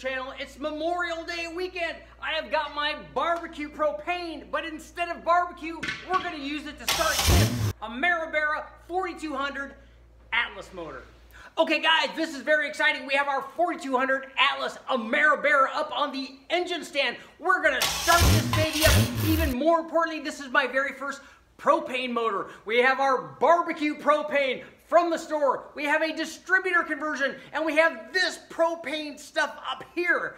channel. It's Memorial Day weekend. I have got my barbecue propane, but instead of barbecue, we're gonna use it to start this Ameri-Barra 4200 Atlas motor. Okay guys, this is very exciting. We have our 4200 Atlas Ameri-Barra up on the engine stand. We're gonna start this baby up. Even more importantly, this is my very first propane motor. We have our barbecue propane from the store. We have a distributor conversion, and we have this propane stuff up here.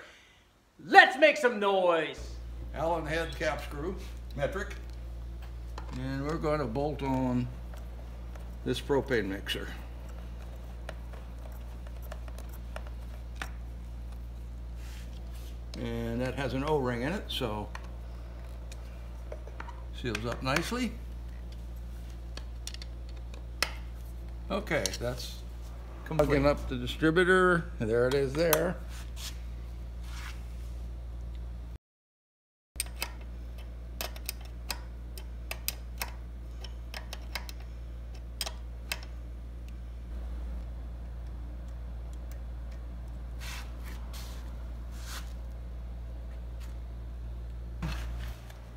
Let's make some noise. Allen head cap screw, metric. And we're gonna bolt on this propane mixer. And that has an O-ring in it, so seals up nicely. Okay, that's plugging up the distributor. There it is there.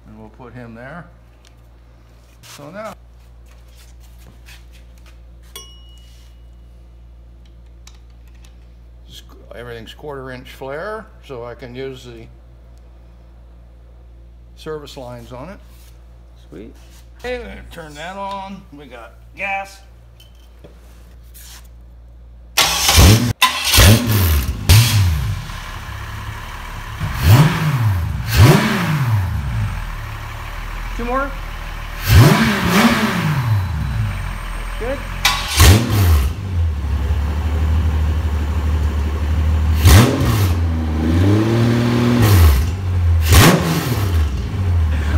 And we'll put him there. So now everything's quarter-inch flare, so I can use the service lines on it. Sweet. Okay, turn that on. We got gas. Two more. That's good.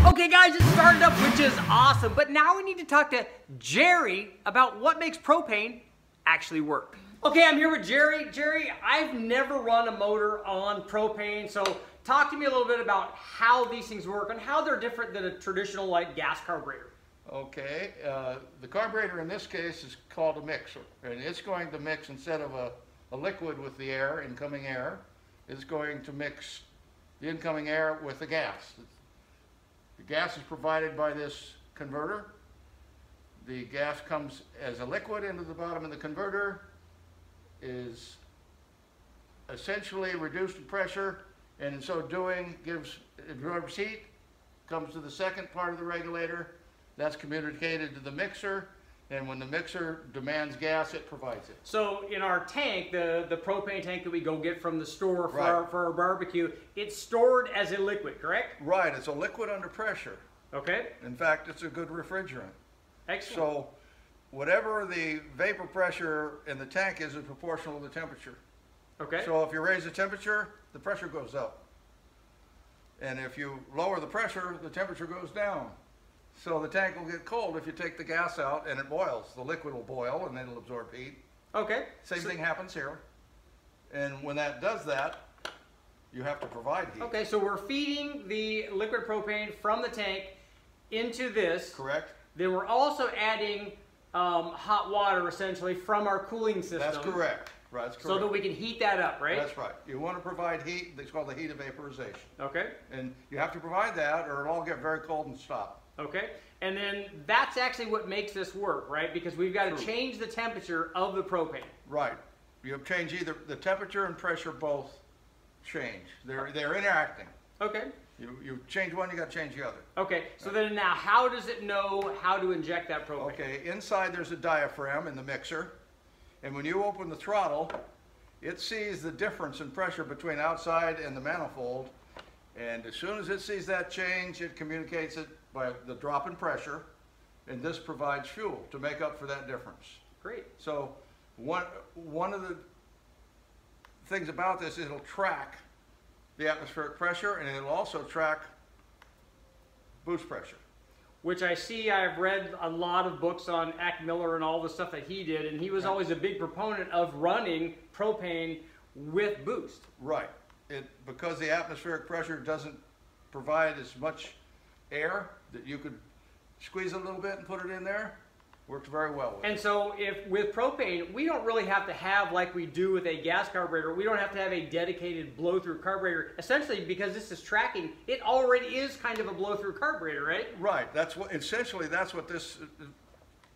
Okay guys, it started up, which is awesome, but now we need to talk to Jerry about what makes propane actually work. Okay, I'm here with Jerry. Jerry, I've never run a motor on propane, so talk to me a little bit about how these things work and how they're different than a traditional like gas carburetor. Okay, the carburetor in this case is called a mixer, and it's going to mix instead of a liquid with the air, incoming air. It's going to mix the incoming air with the gas. The gas is provided by this converter. The gas comes as a liquid into the bottom of the converter, is essentially reduced to pressure, and in so doing absorbs heat, comes to the second part of the regulator, that's communicated to the mixer, and when the mixer demands gas, it provides it. So in our tank, the propane tank that we go get from the store for, our barbecue, it's stored as a liquid, correct? Right, it's a liquid under pressure. Okay. In fact, it's a good refrigerant. Excellent. So whatever the vapor pressure in the tank is proportional to the temperature. Okay. So if you raise the temperature, the pressure goes up. And if you lower the pressure, the temperature goes down. So the tank will get cold if you take the gas out and it boils. The liquid will boil and then it'll absorb heat. Okay. Same thing happens here. And when that does that, you have to provide heat. Okay, so we're feeding the liquid propane from the tank into this. Correct. Then we're also adding hot water essentially from our cooling system. That's correct. Right, that's correct. So that we can heat that up, right? That's right. You want to provide heat, it's called the heat of vaporization. Okay. And you have to provide that or it'll all get very cold and stop. Okay. And then that's actually what makes this work, right? Because we've got to change the temperature of the propane. Right. You change either the temperature and pressure both change. They're interacting. Okay. You change one, you got to change the other. Okay. So then now how does it know how to inject that propane? Okay. Inside there's a diaphragm in the mixer. And when you open the throttle, it sees the difference in pressure between outside and the manifold. And as soon as it sees that change, it communicates it by the drop in pressure. And this provides fuel to make up for that difference. Great. So one of the things about this is it'll track the atmospheric pressure, and it'll also track boost pressure. Which I see, I've read a lot of books on Ack Miller and all the stuff that he did, and he was always a big proponent of running propane with boost. Right. Because the atmospheric pressure doesn't provide as much air that you could squeeze a little bit and put it in there, Works very well with it. So if with propane, we don't really have to have, like we do with a gas carburetor, we don't have to have a dedicated blow-through carburetor, essentially because this is tracking, it already is kind of a blow-through carburetor, right? Right. That's what, essentially, that's what this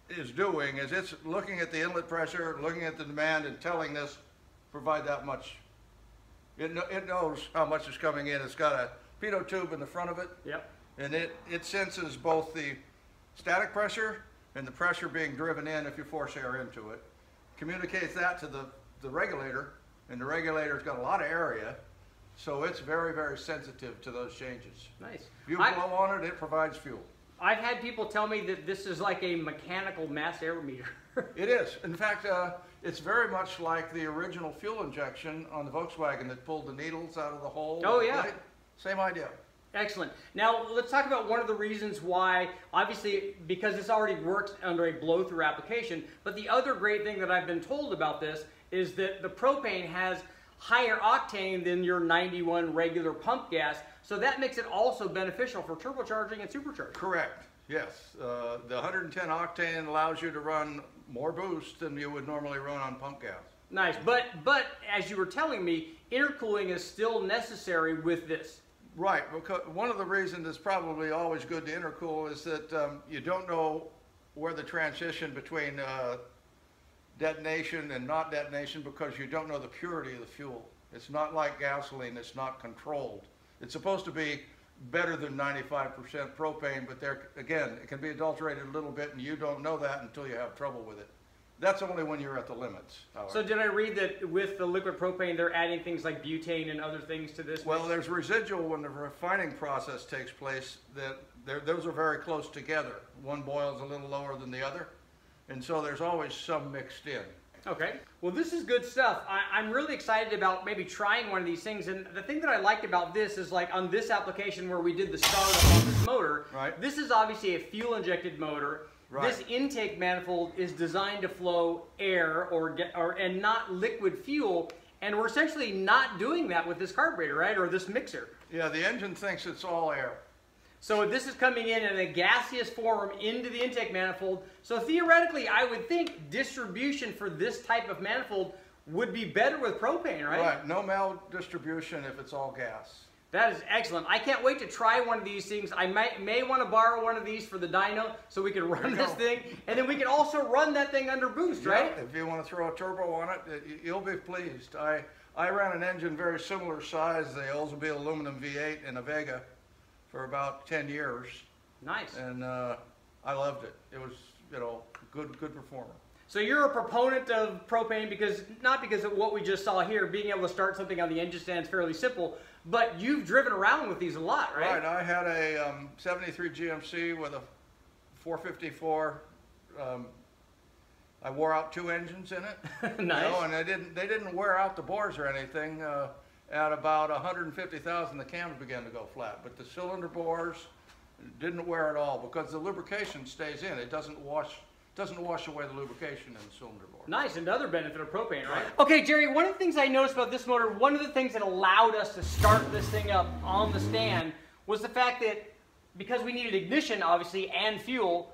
is doing, is it's looking at the inlet pressure, looking at the demand, and telling this, provide that much. It knows how much is coming in. It's got a pitot tube in the front of it, yep. And it senses both the static pressure and the pressure being driven in if you force air into it, communicates that to the regulator, and the regulator's got a lot of area, so it's very, very sensitive to those changes. Nice. If you blow on it, it provides fuel. I've had people tell me that this is like a mechanical mass air meter. It is. In fact, it's very much like the original fuel injection on the Volkswagen that pulled the needles out of the hole. Oh, yeah. Right? Same idea. Excellent. Now, let's talk about one of the reasons why, obviously, because this already works under a blow-through application, but the other great thing that I've been told about this is that the propane has higher octane than your 91 regular pump gas, so that makes it also beneficial for turbocharging and supercharging. Correct. Yes. The 110 octane allows you to run more boost than you would normally run on pump gas. Nice. But as you were telling me, intercooling is still necessary with this. Right, because one of the reasons it's probably always good to intercool is that you don't know where the transition between detonation and not detonation, because you don't know the purity of the fuel. It's not like gasoline, it's not controlled. It's supposed to be better than 95% propane, but there again, it can be adulterated a little bit and you don't know that until you have trouble with it. That's only when you're at the limits, however. So did I read that with the liquid propane, they're adding things like butane and other things to this? Well, there's residual when the refining process takes place. That those are very close together. One boils a little lower than the other, and so there's always some mixed in. Okay. Well, this is good stuff. I'm really excited about maybe trying one of these things. And the thing that I liked about this is, like on this application where we did the startup on this motor, right. This is obviously a fuel-injected motor. Right. This intake manifold is designed to flow air and not liquid fuel, and we're essentially not doing that with this carburetor, right, or this mixer. Yeah, the engine thinks it's all air. So this is coming in a gaseous form into the intake manifold, so theoretically I would think distribution for this type of manifold would be better with propane, right? Right, no maldistribution if it's all gas. That is excellent. I can't wait to try one of these things. I may want to borrow one of these for the dyno so we can run this thing, and then we can also run that thing under boost, right? If you want to throw a turbo on it, you'll be pleased. I ran an engine very similar size, the Oldsmobile aluminum V8 in a Vega for about 10 years. Nice. And I loved it. It was, you know, good performer. So you're a proponent of propane because, not because of what we just saw here, being able to start something on the engine stand is fairly simple, but you've driven around with these a lot, right? Right, I had a 73 GMC with a 454. I wore out two engines in it. Nice. You know, and they didn't wear out the bores or anything. At about 150,000, the cams began to go flat, but the cylinder bores didn't wear at all because the lubrication stays in. It doesn't wash. Doesn't wash away the lubrication in the cylinder bore. Nice, another benefit of propane, right? Okay, Jerry, one of the things I noticed about this motor, one of the things that allowed us to start this thing up on the stand was the fact that because we needed ignition, obviously, and fuel,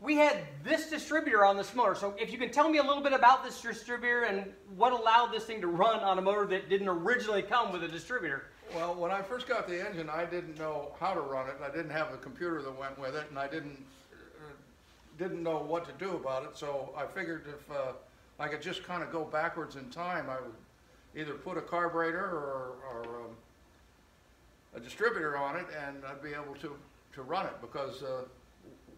we had this distributor on this motor. So if you can tell me a little bit about this distributor and what allowed this thing to run on a motor that didn't originally come with a distributor. Well, when I first got the engine, I didn't know how to run it, and I didn't have a computer that went with it, and I didn't know what to do about it, so I figured if I could just kind of go backwards in time, I would either put a carburetor or a distributor on it, and I'd be able to run it, because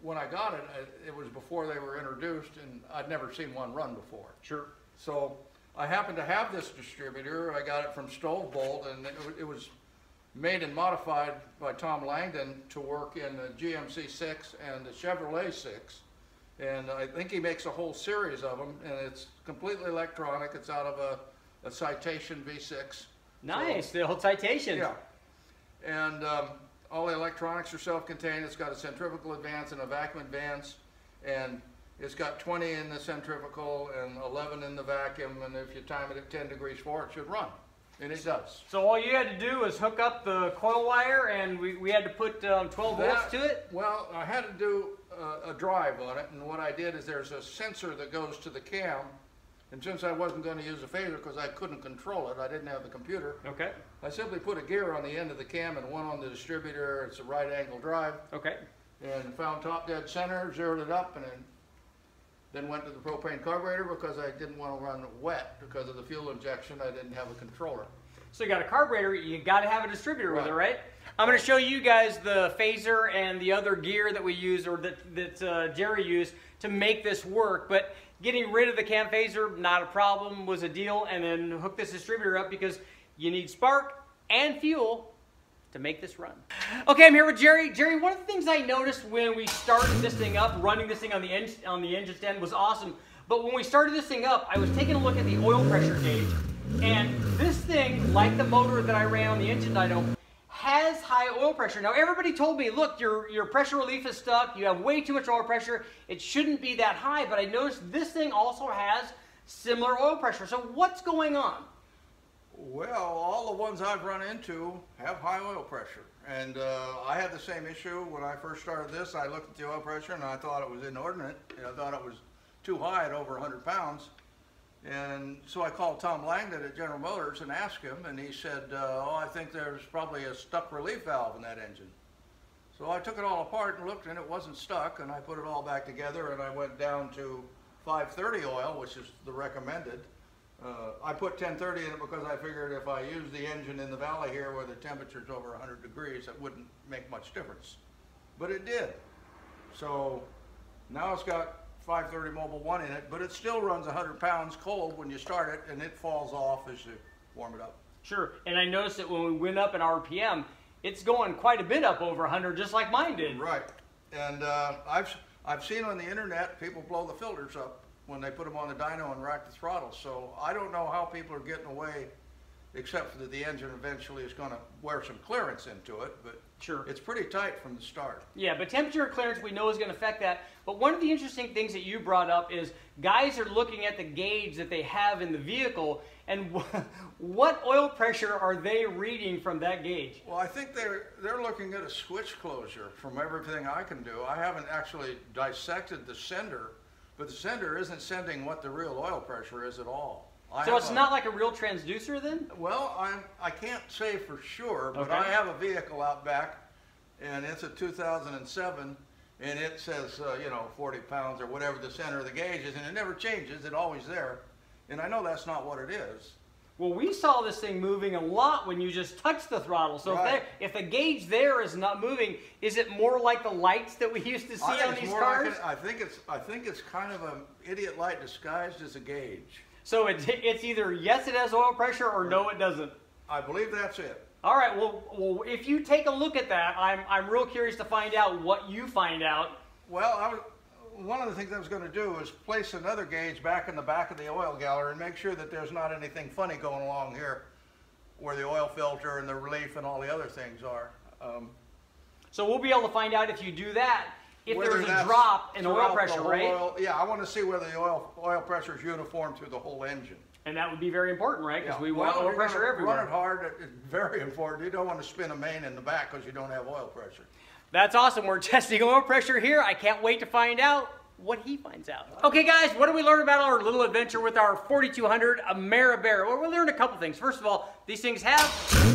when I got it, it was before they were introduced, and I'd never seen one run before. Sure. So I happened to have this distributor. I got it from Stovebolt, and it was made and modified by Tom Langdon to work in the GMC 6 and the Chevrolet 6. And I think he makes a whole series of them, and it's completely electronic. It's out of a Citation V6. Nice, so, the old Citation. Yeah. And all the electronics are self-contained. It's got a centrifugal advance and a vacuum advance, and it's got 20 in the centrifugal and 11 in the vacuum, and if you time it at 10 degrees 4, it should run. And it does. So all you had to do was hook up the coil wire, and we had to put 12 volts to it? Well, I had to do a drive on it, and what I did is there's a sensor that goes to the cam, and since I wasn't going to use a phaser because I couldn't control it, I didn't have the computer. Okay. I simply put a gear on the end of the cam and one on the distributor. It's a right angle drive. Okay. And found top dead center, zeroed it up, and then went to the propane carburetor because I didn't want to run wet because of the fuel injection. I didn't have a controller. So you got a carburetor, you got to have a distributor with it, right? I'm going to show you guys the phaser and the other gear that we use, or that Jerry used to make this work. But getting rid of the cam phaser, not a problem, was a deal. And then hook this distributor up because you need spark and fuel to make this run. Okay, I'm here with Jerry. Jerry, one of the things I noticed when we started this thing up, running this thing on the engine stand was awesome. But when we started this thing up, I was taking a look at the oil pressure gauge. And this thing, like the motor that I ran on the engine dyno, has high oil pressure. Now everybody told me, look, your pressure relief is stuck, you have way too much oil pressure, it shouldn't be that high, but I noticed this thing also has similar oil pressure. So what's going on? Well, all the ones I've run into have high oil pressure. And I had the same issue when I first started this. I looked at the oil pressure and I thought it was inordinate. And I thought it was too high at over 100 pounds. And so I called Tom Langdon at General Motors and asked him, and he said, oh, I think there's probably a stuck relief valve in that engine. So I took it all apart and looked, and it wasn't stuck, and I put it all back together, and I went down to 530 oil, which is the recommended. I put 1030 in it because I figured if I used the engine in the valley here where the temperature's over 100 degrees, it wouldn't make much difference. But it did. So now it's got 530 Mobile 1 in it, but it still runs 100 pounds cold when you start it, and it falls off as you warm it up. Sure, and I noticed that when we went up in RPM, it's going quite a bit up over 100, just like mine did. Right, and I've seen on the internet people blow the filters up when they put them on the dyno and rack the throttle, so I don't know how people are getting away, except that the engine eventually is going to wear some clearance into it, but sure, it's pretty tight from the start. Yeah, but temperature clearance we know is going to affect that. But one of the interesting things that you brought up is guys are looking at the gauge that they have in the vehicle, and what oil pressure are they reading from that gauge? Well, I think they're looking at a switch closure from everything I can do. I haven't actually dissected the sender, but the sender isn't sending what the real oil pressure is at all. So it's not like a real transducer then? Well, I can't say for sure, but okay. I have a vehicle out back, and it's a 2007, and it says, you know, 40 pounds or whatever the center of the gauge is, and it never changes, it's always there. And I know that's not what it is. Well, we saw this thing moving a lot when you just touch the throttle. So right, if the gauge there is not moving, is it more like the lights that we used to see on these cars? Like I think it's kind of an idiot light disguised as a gauge. So it's either yes, it has oil pressure, or no, it doesn't. I believe that's it. All right. Well, if you take a look at that, I'm real curious to find out what you find out. Well, one of the things I was going to do is place another gauge back in the back of the oil gallery and make sure that there's not anything funny going along here where the oil filter and the relief and all the other things are. So we'll be able to find out if you do that. If there's a drop in oil pressure, right? Yeah, I want to see whether the oil pressure is uniform through the whole engine. And that would be very important, right? Because we want oil pressure everywhere. Run it hard, it's very important. You don't want to spin a main in the back because you don't have oil pressure. That's awesome. We're testing oil pressure here. I can't wait to find out what he finds out. Okay, guys, what did we learn about our little adventure with our 4200 Ameri-Barra? Well, we learned a couple things. First of all, these things have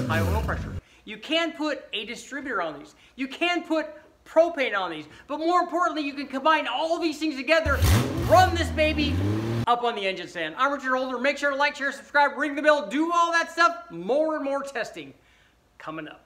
high oil pressure. You can put a distributor on these. You can put propane on these, but more importantly, you can combine all these things together, run this baby up on the engine stand. I'm Richard Holdener. Make sure to like, share, subscribe, ring the bell, do all that stuff. More and more testing coming up.